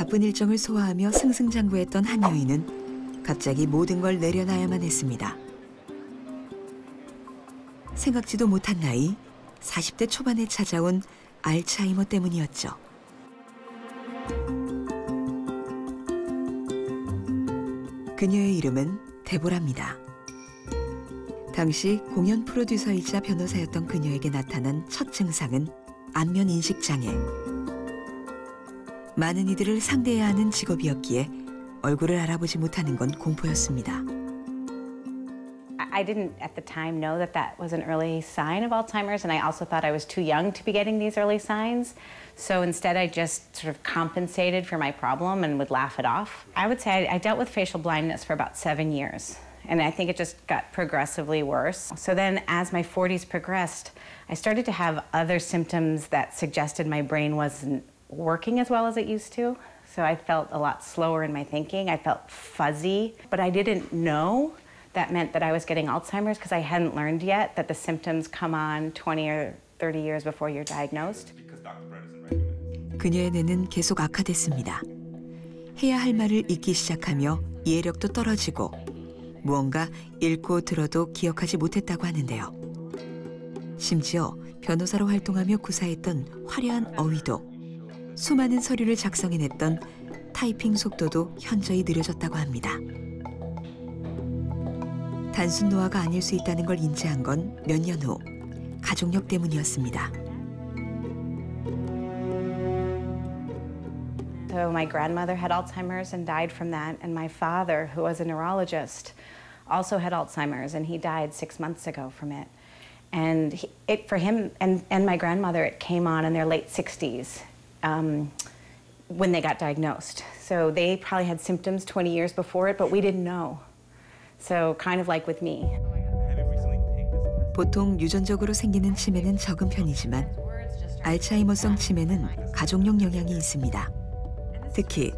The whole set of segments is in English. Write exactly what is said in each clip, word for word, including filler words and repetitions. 바쁜 일정을 소화하며 승승장구했던 한 여인은 갑자기 모든 걸 내려놔야만 했습니다. 생각지도 못한 나이, 사십 대 초반에 찾아온 알츠하이머 때문이었죠. 그녀의 이름은 데보라입니다. 당시 공연 프로듀서이자 변호사였던 그녀에게 나타난 첫 증상은 안면 인식 장애. 많은 이들을 상대해야 하는 직업이었기에 얼굴을 알아보지 못하는 건 공포였습니다. I didn't at the time know that that was an early sign of Alzheimer's, and I also thought I was too young to be getting these early signs. So instead I just sort of compensated for my problem and would laugh it off. I would say I, I dealt with facial blindness for about seven years, and I think it just got progressively worse. So then as my forties progressed, I started to have other symptoms that suggested my brain wasn't working as well as it used to. So I felt a lot slower in my thinking. I felt fuzzy, but I didn't know that meant that I was getting Alzheimer's because I hadn't learned yet that the symptoms come on twenty or thirty years before you're diagnosed. 그녀의 뇌는 계속 악화됐습니다. 해야 할 말을 잊기 시작하며 이해력도 떨어지고 무언가 읽고 들어도 기억하지 못했다고 하는데요. 심지어 변호사로 활동하며 구사했던 화려한 어휘도 수많은 서류를 작성해냈던 타이핑 속도도 현저히 느려졌다고 합니다. 단순 노화가 아닐 수 있다는 걸 인지한 건 몇 년 후 가족력 때문이었습니다. So my grandmother had Alzheimer's and died from that, and my father, who was a neurologist, also had Alzheimer's, and he died six months ago from it. And he, it for him and and my grandmother, it came on in their late sixties um, when they got diagnosed. So they probably had symptoms twenty years before it, but we didn't know. So kind of like with me. 보통 유전적으로 생기는 치매는 적은 편이지만 알츠하이머성 치매는 가족력 영향이 있습니다. 특히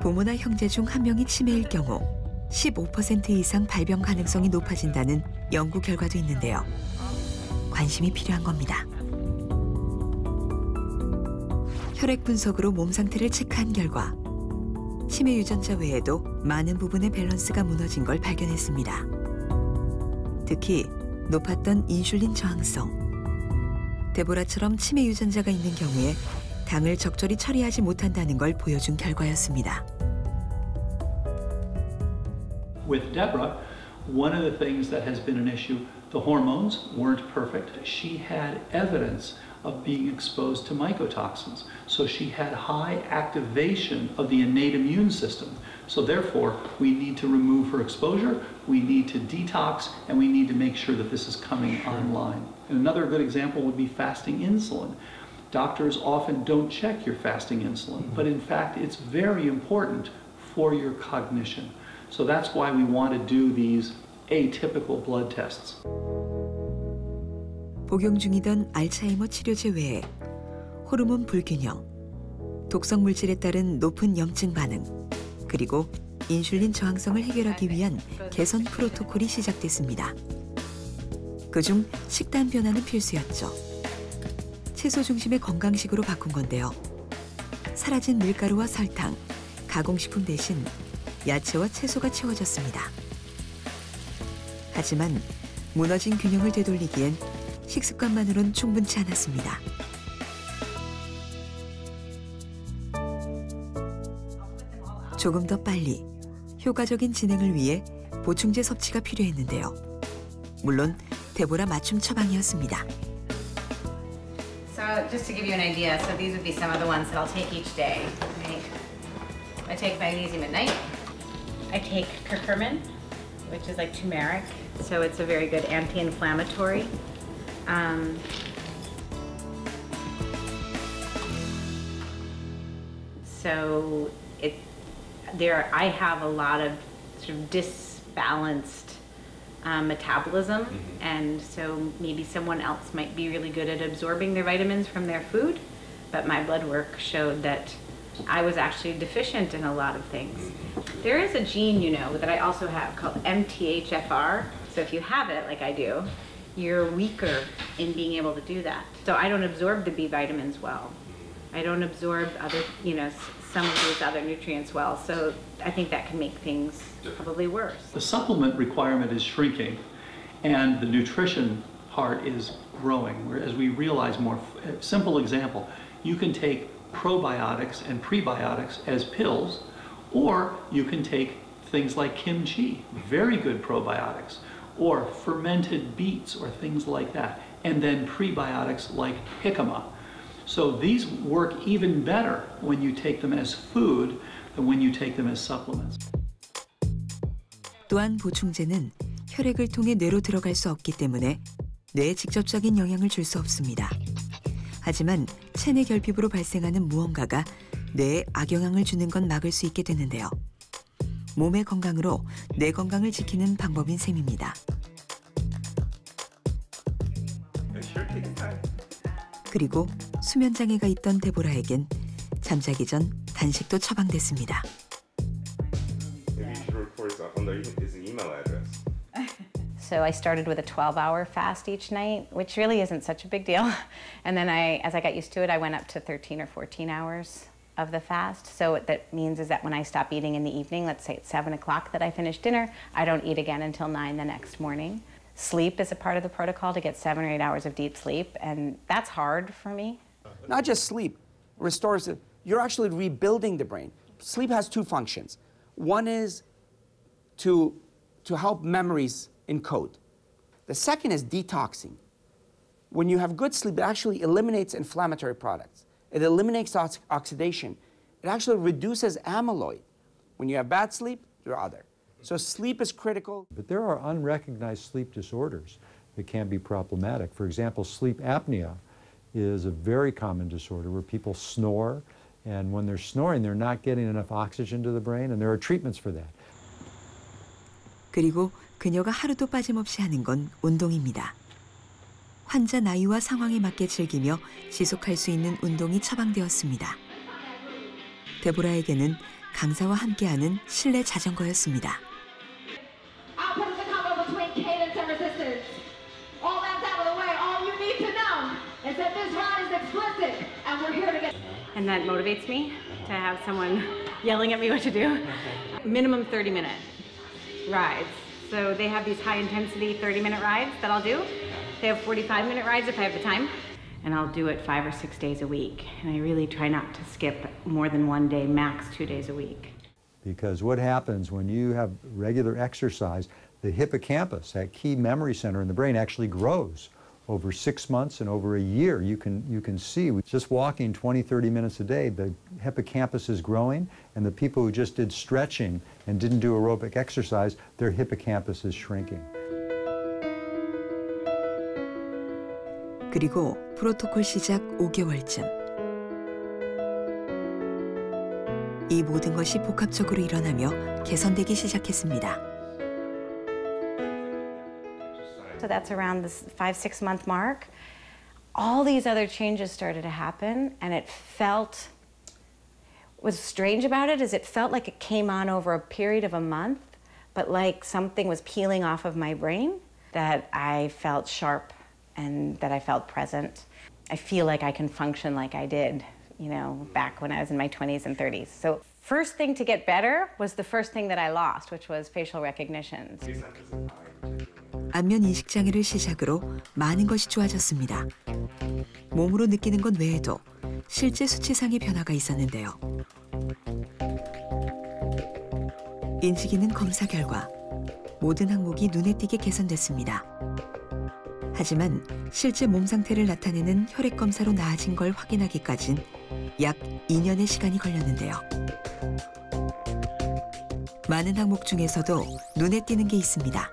부모나 형제 중 한 명이 치매일 경우 십오 퍼센트 이상 발병 가능성이 높아진다는 연구 결과도 있는데요. 관심이 필요한 겁니다. 혈액 분석으로 몸 상태를 체크한 결과 치매 유전자 외에도 많은 부분의 밸런스가 무너진 걸 발견했습니다. 특히 높았던 인슐린 저항성, 데보라처럼 치매 유전자가 있는 경우에 당을 적절히 처리하지 못한다는 걸 보여준 결과였습니다. With Deborah, one of the things that has been an issue, the hormones weren't perfect. She had evidence of being exposed to mycotoxins. So she had high activation of the innate immune system. So therefore, we need to remove her exposure, we need to detox, and we need to make sure that this is coming online. And another good example would be fasting insulin. Doctors often don't check your fasting insulin, but in fact, it's very important for your cognition. So that's why we want to do these atypical blood tests. 복용 중이던 알츠하이머 치료제 외에 호르몬 불균형, 독성 물질에 따른 높은 염증 반응, 그리고 인슐린 저항성을 해결하기 위한 개선 프로토콜이 시작됐습니다. 그중 식단 변화는 필수였죠. 채소 중심의 건강식으로 바꾼 건데요. 사라진 밀가루와 설탕, 가공식품 대신 야채와 채소가 채워졌습니다. 하지만 무너진 균형을 되돌리기엔 식습관만으론 충분치 않았습니다. 조금 더 빨리 효과적인 진행을 위해 보충제 섭취가 필요했는데요. 물론 데보라 맞춤 처방이었습니다. So just to give you an idea, so these would be some of the ones that I'll take each day. Right? I take magnesium at night. I take curcumin, which is like turmeric, so it's a very good anti-inflammatory. Um, so it, there, I have a lot of sort of disbalanced um, metabolism, mm-hmm. and so maybe someone else might be really good at absorbing their vitamins from their food, but my blood work showed that I was actually deficient in a lot of things. There is a gene, you know, that I also have called M T H F R, so if you have it, like I do, you're weaker in being able to do that. So I don't absorb the B vitamins well. I don't absorb other, you know, some of these other nutrients well. So I think that can make things probably worse. The supplement requirement is shrinking and the nutrition part is growing, as we realize more. Simple example, you can take probiotics and prebiotics as pills, or you can take things like kimchi, very good probiotics, or fermented beets or things like that, and then prebiotics like jicama. So these work even better when you take them as food than when you take them as supplements. 또한 보충제는 혈액을 통해 뇌로 들어갈 수 없기 때문에 뇌에 직접적인 영향을 줄 수 없습니다. 하지만 체내 결핍으로 발생하는 무언가가 뇌에 악영향을 주는 건 막을 수 있게 되는데요. 몸의 건강으로 뇌 건강을 지키는 방법인 셈입니다. 그리고 수면 장애가 있던 데보라에겐 잠자기 전 단식도 처방됐습니다. So I started with a twelve hour fast each night, which really isn't such a big deal. And then I, as I got used to it, I went up to thirteen or fourteen hours of the fast. So what that means is that when I stop eating in the evening, let's say it's seven o'clock that I finish dinner, I don't eat again until nine the next morning. Sleep is a part of the protocol to get seven or eight hours of deep sleep, and that's hard for me. Not just sleep, restores it. You're actually rebuilding the brain. Sleep has two functions. One is to, to help memories encode. The second is detoxing. When you have good sleep, it actually eliminates inflammatory products. It eliminates ox oxidation. It actually reduces amyloid. When you have bad sleep, you're other. So sleep is critical. But there are unrecognized sleep disorders that can be problematic. For example, sleep apnea is a very common disorder where people snore, and when they're snoring, they're not getting enough oxygen to the brain, and there are treatments for that. 그리고 그녀가 하루도 빠짐없이 하는 건 운동입니다. 환자 나이와 상황에 맞게 즐기며 지속할 수 있는 운동이 처방되었습니다. 데보라에게는 강사와 함께하는 실내 자전거였습니다. And that motivates me to have someone yelling at me what to do. Minimum thirty minute rides. So they have these high intensity thirty minute rides that I'll do. They have forty-five minute rides if I have the time. And I'll do it five or six days a week. And I really try not to skip more than one day, max two days a week. Because what happens when you have regular exercise, the hippocampus, that key memory center in the brain, actually grows over six months and over a year. You can, you can see, with just walking twenty, thirty minutes a day, the hippocampus is growing, and the people who just did stretching and didn't do aerobic exercise, their hippocampus is shrinking. 그리고 프로토콜 시작 오 개월쯤. 이 모든 것이 복합적으로 일어나며 개선되기 시작했습니다. So that's around the five, six month mark. All these other changes started to happen, and it felt, what was strange about it is it felt like it came on over a period of a month, but like something was peeling off of my brain, that I felt sharp and that I felt present. I feel like I can function like I did, you know, back when I was in my twenties and thirties. So first thing to get better was the first thing that I lost, which was facial recognition. 안면 인식 장애를 시작으로 많은 것이 좋아졌습니다. 몸으로 느끼는 것 외에도 실제 수치상의 변화가 있었는데요. 인식이는 검사 결과 모든 항목이 눈에 띄게 개선됐습니다. 하지만 실제 몸 상태를 나타내는 혈액 검사로 나아진 걸 확인하기까진 약 이 년의 시간이 걸렸는데요. 많은 항목 중에서도 눈에 띄는 게 있습니다.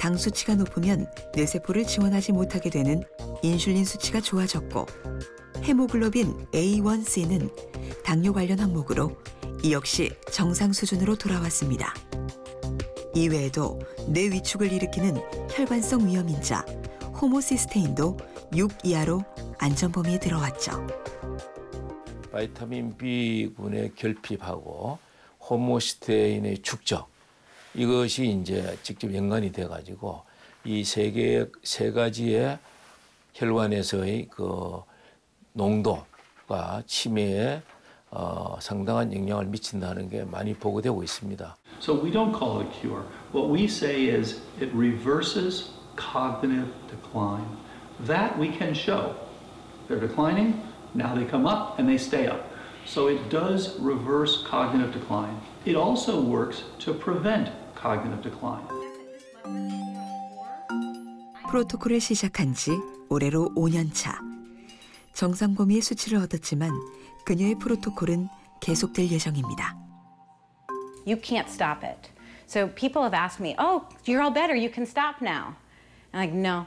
당 수치가 높으면 뇌세포를 지원하지 못하게 되는 인슐린 수치가 좋아졌고, 헤모글로빈 에이 원 씨는 당뇨 관련 항목으로 이 역시 정상 수준으로 돌아왔습니다. 이외에도 뇌 위축을 일으키는 혈관성 위험인자, 호모시스테인도 육 이하로 안전범위에 들어왔죠. 바이타민 B군의 결핍하고 호모시스테인의 축적, 이것이 이제 직접 연관이 돼가지고 이 세 개의 세 가지의 혈관에서의 그 농도가 치료가 치매에 어, 상당한 영향을 미친다는 게 많이 보고되고 있습니다. So we don't call it a cure. What we say is it reverses cognitive decline. That we can show. They're declining, now they come up and they stay up. So it does reverse cognitive decline. It also works to prevent cognitive decline. 프로토콜을 시작한 지 올해로 오 년 차. 정상 범위의 수치를 얻었지만 그녀의 프로토콜은 계속될 예정입니다. You can't stop it. So people have asked me, "Oh, you're all better. You can stop now." I'm like, "No.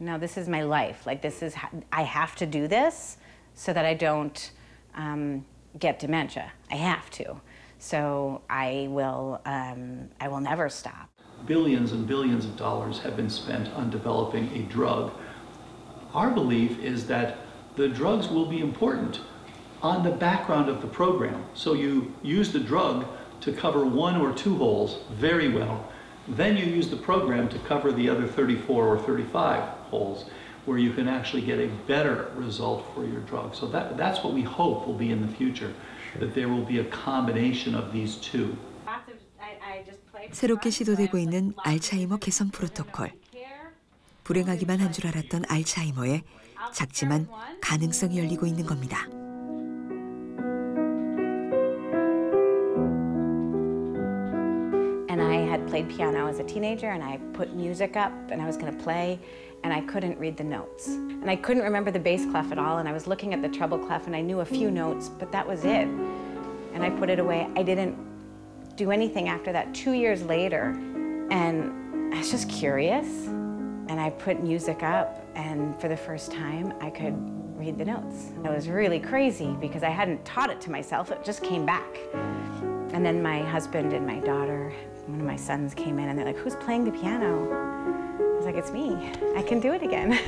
No, this is my life. Like this is I have to do this so that I don't um get dementia. I have to. So I will um I will never stop." Billions and billions of dollars have been spent on developing a drug. Our belief is that the drugs will be important on the background of the program. So you use the drug to cover one or two holes very well. Then you use the program to cover the other thirty-four or thirty-five holes where you can actually get a better result for your drug. So that, that's what we hope will be in the future, that there will be a combination of these two. 새롭게 시도되고 있는 알츠하이머 개선 프로토콜. 불행하기만 한 줄 알았던 알츠하이머에 작지만 가능성이 열리고 있는 겁니다. And I had played piano as a teenager and I put music up and I was going to play and I couldn't read the notes. And I couldn't remember the bass clef at all and I was looking at the treble clef and I knew a few notes, but that was it. And I put it away. I didn't do anything after that two years later. And I was just curious. And I put music up, and for the first time, I could read the notes. It was really crazy because I hadn't taught it to myself, it just came back. And then my husband and my daughter, one of my sons came in, and they're like, "Who's playing the piano?" I was like, "It's me, I can do it again."